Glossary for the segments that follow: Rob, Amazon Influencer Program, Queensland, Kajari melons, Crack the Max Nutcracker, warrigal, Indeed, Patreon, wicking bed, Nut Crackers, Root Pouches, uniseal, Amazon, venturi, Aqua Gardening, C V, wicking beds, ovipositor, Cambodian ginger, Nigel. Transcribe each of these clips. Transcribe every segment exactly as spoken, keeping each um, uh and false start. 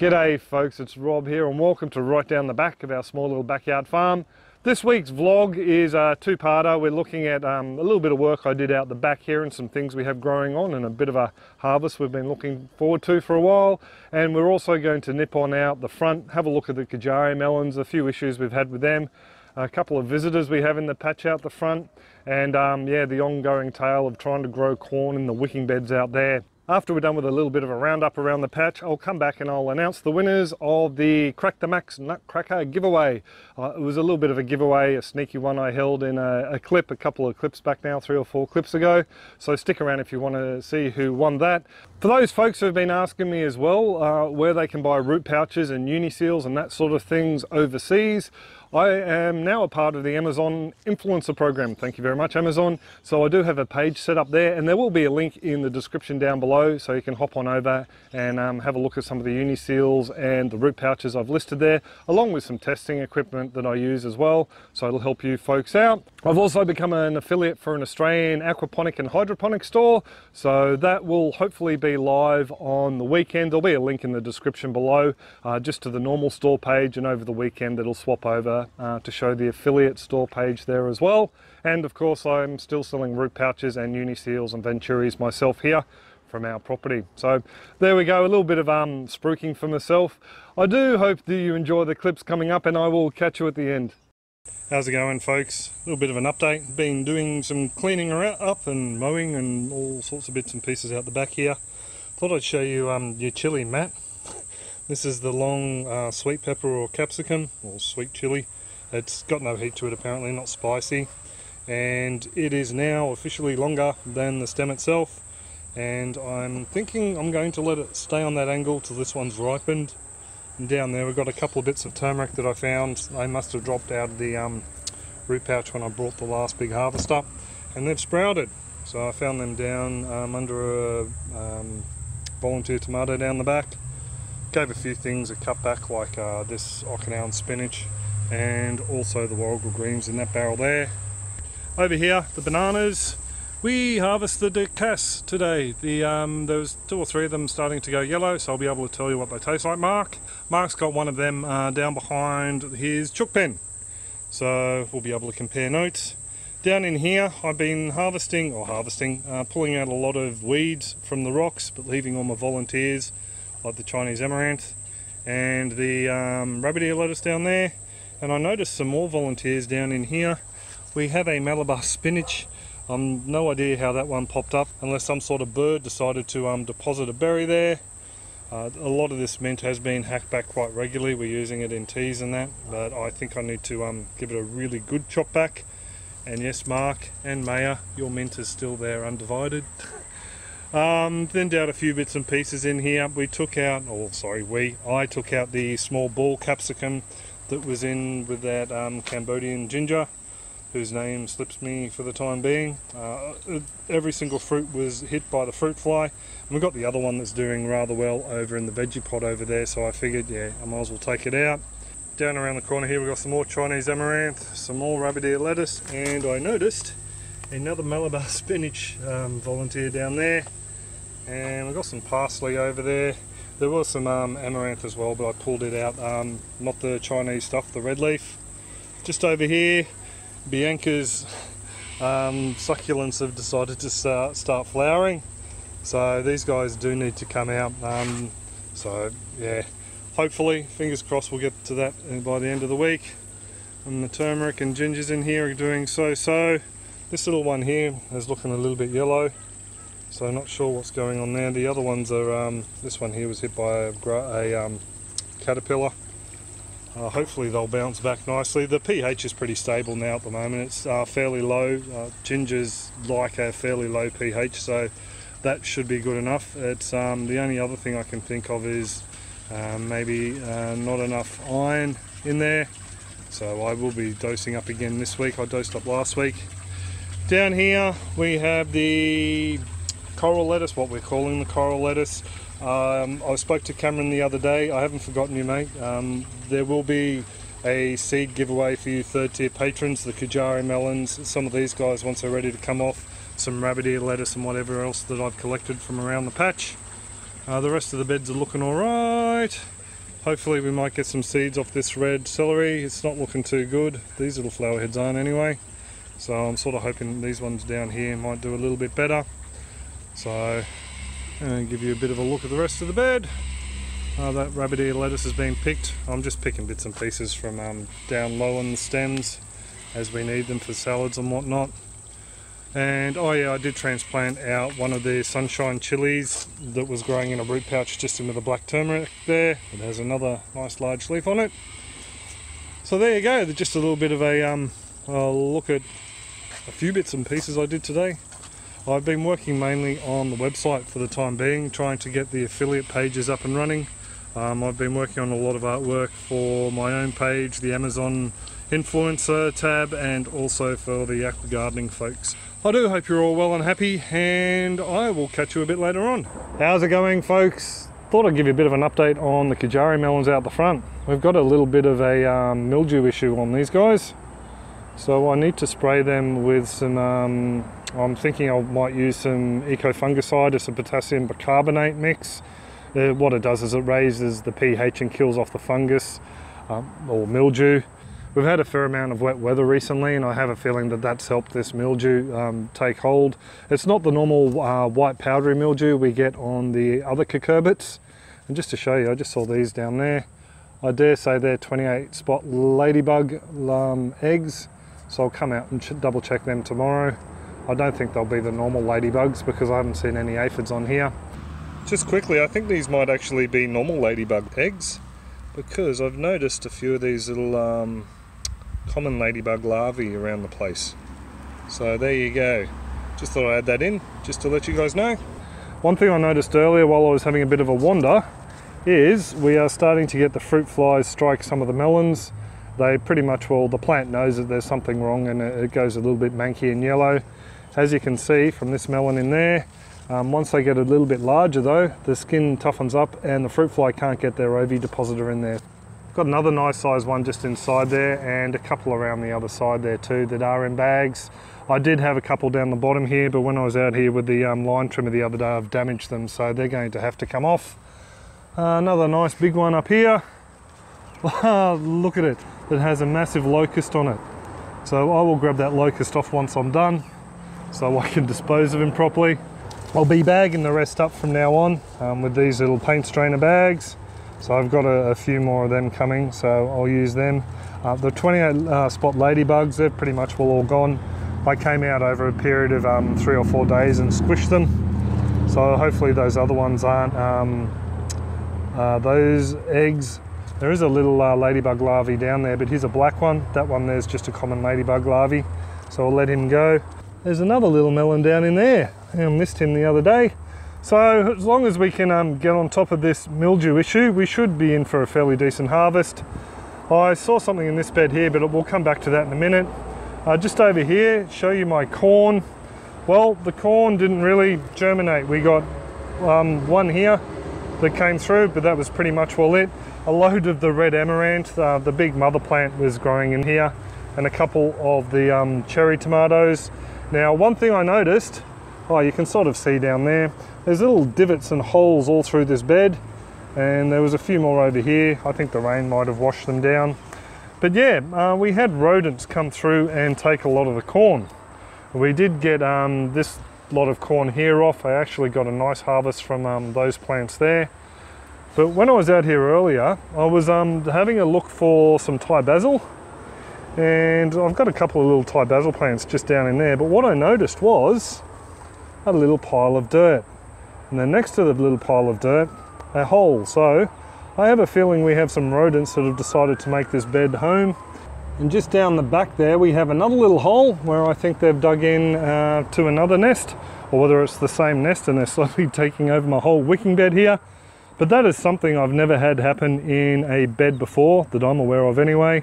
G'day folks, it's Rob here and welcome to Right Down the Back of our small little backyard farm. This week's vlog is a two-parter. We're looking at um, a little bit of work I did out the back here and some things we have growing on and a bit of a harvest we've been looking forward to for a while. And we're also going to nip on out the front, have a look at the Kajari melons, a few issues we've had with them, a couple of visitors we have in the patch out the front, and um, yeah, the ongoing tale of trying to grow corn in the wicking beds out there. After we're done with a little bit of a roundup around the patch, I'll come back and I'll announce the winners of the Crack the Max Nutcracker giveaway. Uh, it was a little bit of a giveaway, a sneaky one I held in a, a clip, a couple of clips back now, three or four clips ago. So stick around if you want to see who won that. For those folks who've been asking me as well uh, where they can buy root pouches and uniseals and that sort of things overseas, I am now a part of the Amazon Influencer Program. Thank you very much, Amazon. So I do have a page set up there, and there will be a link in the description down below, so you can hop on over and um, have a look at some of the uniseals and the root pouches I've listed there, along with some testing equipment that I use as well. So it'll help you folks out. I've also become an affiliate for an Australian aquaponic and hydroponic store. So that will hopefully be live on the weekend. There'll be a link in the description below, uh, just to the normal store page, and over the weekend it'll swap over Uh, to show the affiliate store page there as well. And of course I'm still selling root pouches and uniseals and venturis myself here from our property. So there we go, a little bit of um, spruiking for myself. I do hope that you enjoy the clips coming up, and I will catch you at the end. How's it going folks? A little bit of an update. Been doing some cleaning up and mowing and all sorts of bits and pieces out the back here. Thought I'd show you um, your chilli mat. This is the long uh, sweet pepper or capsicum, or sweet chilli. It's got no heat to it apparently, not spicy. And it is now officially longer than the stem itself. And I'm thinking I'm going to let it stay on that angle till this one's ripened. And down there we've got a couple of bits of turmeric that I found. They must have dropped out of the um, root pouch when I brought the last big harvest up. And they've sprouted. So I found them down um, under a um, volunteer tomato down the back. Gave a few things a cut back, like uh, this Okinawan spinach and also the warrigal greens in that barrel there. Over here, the bananas. We harvested the cas today. The um, there was two or three of them starting to go yellow, so I'll be able to tell you what they taste like. Mark, Mark's got one of them uh, down behind his chook pen, so we'll be able to compare notes. Down in here, I've been harvesting, or harvesting, uh, pulling out a lot of weeds from the rocks, but leaving all my volunteers, like the Chinese amaranth and the um, rabbit ear lettuce down there. And I noticed some more volunteers down in here. We have a Malabar spinach. I'm um, no idea how that one popped up, unless some sort of bird decided to um, deposit a berry there. Uh, a lot of this mint has been hacked back quite regularly. We're using it in teas and that, but I think I need to um, give it a really good chop back. And yes, Mark and Maya, your mint is still there undivided. Um, thinned out a few bits and pieces in here. We took out, oh sorry, we, I took out the small ball capsicum that was in with that um, Cambodian ginger, whose name slips me for the time being. Uh, every single fruit was hit by the fruit fly, and we've got the other one that's doing rather well over in the veggie pot over there, so I figured, yeah, I might as well take it out. Down around the corner here we've got some more Chinese amaranth, some more rabbit ear lettuce, and I noticed another Malabar spinach um, volunteer down there. And we've got some parsley over there. There was some um, amaranth as well, but I pulled it out, um, not the Chinese stuff, the red leaf. Just over here, Bianca's um, succulents have decided to start, start flowering. So these guys do need to come out. Um, so yeah, hopefully, fingers crossed, we'll get to that by the end of the week. And the turmeric and gingers in here are doing so-so. This little one here is looking a little bit yellow. So not sure what's going on there. The other ones are, um, this one here was hit by a, a um, caterpillar. Uh, hopefully they'll bounce back nicely. The pH is pretty stable now at the moment. It's uh, fairly low. Uh, gingers like a fairly low pH, so that should be good enough. It's um, the only other thing I can think of is uh, maybe uh, not enough iron in there. So I will be dosing up again this week. I dosed up last week. Down here we have the coral lettuce, what we're calling the coral lettuce. Um, I spoke to Cameron the other day. I haven't forgotten you, mate. Um, there will be a seed giveaway for you third tier patrons, the Kajari melons, some of these guys once they're ready to come off, some rabbit ear lettuce and whatever else that I've collected from around the patch. Uh, the rest of the beds are looking all right. Hopefully we might get some seeds off this red celery. It's not looking too good. These little flower heads aren't anyway. So I'm sort of hoping these ones down here might do a little bit better. So I'm going to give you a bit of a look at the rest of the bed. Uh, that rabbit ear lettuce has been picked. I'm just picking bits and pieces from um, down low on the stems as we need them for salads and whatnot. And oh yeah, I did transplant out one of the sunshine chilies that was growing in a root pouch just into the black turmeric there. It has another nice large leaf on it. So there you go, just a little bit of a um, I'll look at a few bits and pieces I did today. I've been working mainly on the website for the time being, trying to get the affiliate pages up and running. Um, I've been working on a lot of artwork for my own page, the Amazon Influencer tab, and also for the Aqua Gardening folks. I do hope you're all well and happy, and I will catch you a bit later on. How's it going, folks? Thought I'd give you a bit of an update on the Kajari melons out the front. We've got a little bit of a um, mildew issue on these guys. So I need to spray them with some, um, I'm thinking I might use some eco-fungicide or some potassium bicarbonate mix. Uh, what it does is it raises the pH and kills off the fungus um, or mildew. We've had a fair amount of wet weather recently, and I have a feeling that that's helped this mildew um, take hold. It's not the normal uh, white powdery mildew we get on the other cucurbits. And just to show you, I just saw these down there. I dare say they're twenty-eight spot ladybug um, eggs. So I'll come out and ch double check them tomorrow. I don't think they'll be the normal ladybugs because I haven't seen any aphids on here. Just quickly, I think these might actually be normal ladybug eggs because I've noticed a few of these little um, common ladybug larvae around the place. So there you go. Just thought I'd add that in just to let you guys know. One thing I noticed earlier while I was having a bit of a wander is we are starting to get the fruit flies strike some of the melons. They pretty much, well, the plant knows that there's something wrong and it goes a little bit manky and yellow. As you can see from this melon in there, um, once they get a little bit larger though, the skin toughens up and the fruit fly can't get their ovipositor in there. Got another nice size one just inside there and a couple around the other side there too that are in bags. I did have a couple down the bottom here, but when I was out here with the um, line trimmer the other day, I've damaged them, so they're going to have to come off. Uh, another nice big one up here. Look at it. It has a massive locust on it. So I will grab that locust off once I'm done so I can dispose of him properly. I'll be bagging the rest up from now on um, with these little paint strainer bags. So I've got a, a few more of them coming, so I'll use them. Uh, the twenty-eight uh, spot ladybugs, they're pretty much well all gone. I came out over a period of um, three or four days and squished them. So hopefully those other ones aren't um, uh, those eggs. There is a little uh, ladybug larvae down there, but here's a black one. That one there's just a common ladybug larvae, so I'll let him go. There's another little melon down in there. I missed him the other day. So as long as we can um, get on top of this mildew issue, we should be in for a fairly decent harvest. I saw something in this bed here, but we'll come back to that in a minute. Uh, just over here, show you my corn. Well, the corn didn't really germinate. We got um, one here that came through, but that was pretty much well it. A load of the red amaranth, uh, the big mother plant, was growing in here, and a couple of the um, cherry tomatoes. Now, one thing I noticed, oh, you can sort of see down there, there's little divots and holes all through this bed, and there was a few more over here. I think the rain might have washed them down. But yeah, uh, we had rodents come through and take a lot of the corn. We did get um, this lot of corn here off. I actually got a nice harvest from um, those plants there. But when I was out here earlier, I was um, having a look for some Thai basil, and I've got a couple of little Thai basil plants just down in there, but what I noticed was a little pile of dirt, and then next to the little pile of dirt, a hole. So I have a feeling we have some rodents that have decided to make this bed home. And just down the back there, we have another little hole where I think they've dug in uh, to another nest, or whether it's the same nest and they're slowly taking over my whole wicking bed here. But that is something I've never had happen in a bed before that I'm aware of anyway.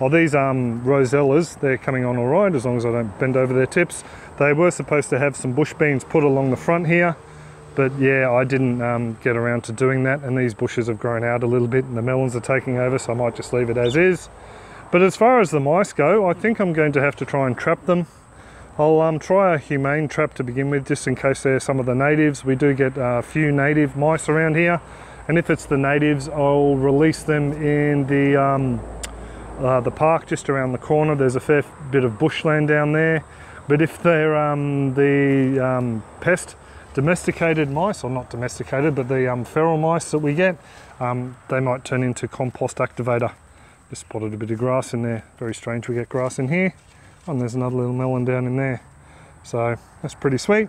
Oh, these um, rosellas, they're coming on all right as long as I don't bend over their tips. They were supposed to have some bush beans put along the front here, but yeah, I didn't um, get around to doing that, and these bushes have grown out a little bit and the melons are taking over, so I might just leave it as is. But as far as the mice go, I think I'm going to have to try and trap them. I'll um, try a humane trap to begin with, just in case they're some of the natives. We do get a uh, few native mice around here, And if it's the natives, I'll release them in the um, uh, the park just around the corner. There's a fair bit of bushland down there. But if they're um, the um, pest domesticated mice, or not domesticated, but the um, feral mice that we get, um, they might turn into compost activator. Just spotted a bit of grass in there. Very strange we get grass in here. Oh, and there's another little melon down in there. So that's pretty sweet.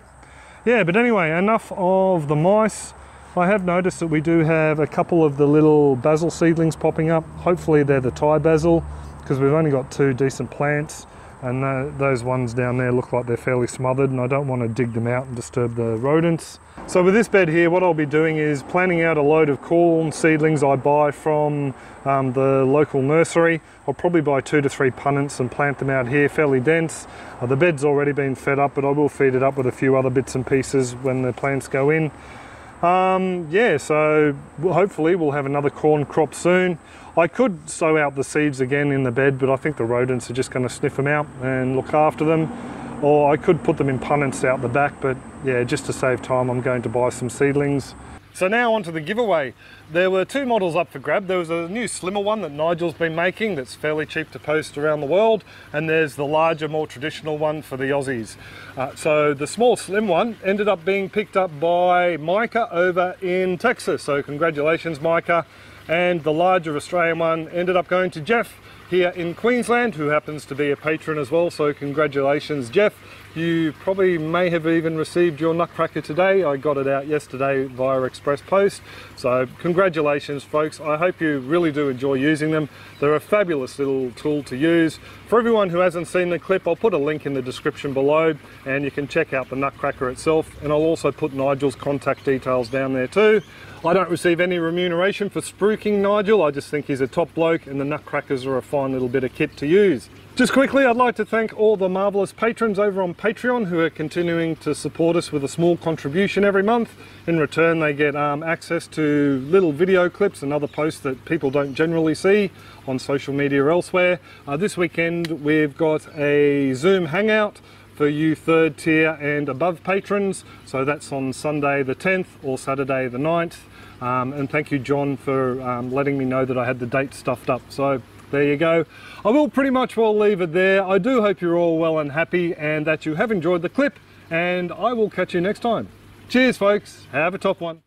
Yeah, but anyway, enough of the mice. I have noticed that we do have a couple of the little basil seedlings popping up. Hopefully they're the Thai basil, because we've only got two decent plants, and th those ones down there look like they're fairly smothered, and I don't want to dig them out and disturb the rodents. So with this bed here, what I'll be doing is planting out a load of corn seedlings I buy from um, the local nursery. I'll probably buy two to three punnets and plant them out here fairly dense. Uh, the bed's already been fed up, but I will feed it up with a few other bits and pieces when the plants go in. Um, yeah, so hopefully we'll have another corn crop soon. I could sow out the seeds again in the bed, but I think the rodents are just going to sniff them out and look after them. Or I could put them in punnets out the back, but yeah, just to save time, I'm going to buy some seedlings. So now onto the giveaway. There were two models up for grab. There was a new slimmer one that Nigel's been making that's fairly cheap to post around the world, and there's the larger, more traditional one for the Aussies. Uh, so the small slim one ended up being picked up by Micah over in Texas. So congratulations, Micah. And the larger Australian one ended up going to Jeff here in Queensland, who happens to be a patron as well. So congratulations, Jeff. You probably may have even received your nutcracker today. I got it out yesterday via express post. So congratulations, folks. I hope you really do enjoy using them. They're a fabulous little tool to use. For everyone who hasn't seen the clip, I'll put a link in the description below, and you can check out the nutcracker itself. And I'll also put Nigel's contact details down there too. I don't receive any remuneration for spruiking Nigel. I just think he's a top bloke, and the nutcrackers are a fine little bit of kit to use. Just quickly, I'd like to thank all the marvellous patrons over on Patreon who are continuing to support us with a small contribution every month. In return, they get um, access to little video clips and other posts that people don't generally see on social media or elsewhere. Uh, this weekend, we've got a Zoom hangout for you third tier and above patrons. So that's on Sunday the tenth or Saturday the ninth. Um, and thank you, John, for um, letting me know that I had the date stuffed up. So there you go. I will pretty much well leave it there. I do hope you're all well and happy, and that you have enjoyed the clip, and I will catch you next time. Cheers, folks. Have a top one.